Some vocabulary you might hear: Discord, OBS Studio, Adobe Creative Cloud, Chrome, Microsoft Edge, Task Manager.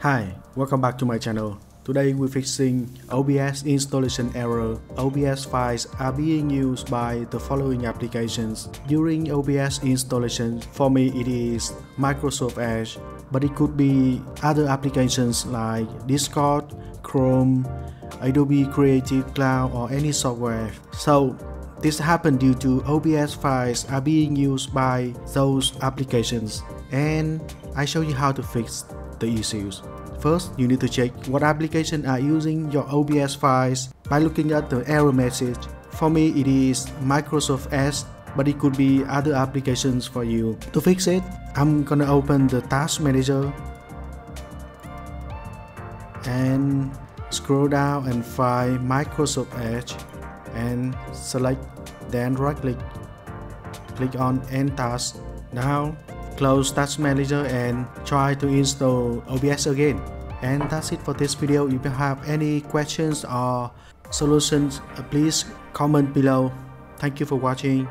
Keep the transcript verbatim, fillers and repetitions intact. Hi, welcome back to my channel. Today we're fixing O B S installation error. O B S files are being used by the following applications. During O B S installation, for me it is Microsoft Edge, but it could be other applications like Discord, Chrome, Adobe Creative Cloud, or any software. So this happened due to O B S files are being used by those applications, and I show you how to fix the issues. First, you need to check what application are using your O B S files by looking at the error message. For me, it is Microsoft Edge, but it could be other applications for you. To fix it, I'm gonna open the Task Manager and scroll down and find Microsoft Edge and select, then right click, click on End Task. Now close Task Manager and try to install O B S again. And that's it for this video. If you have any questions or solutions, please comment below. Thank you for watching.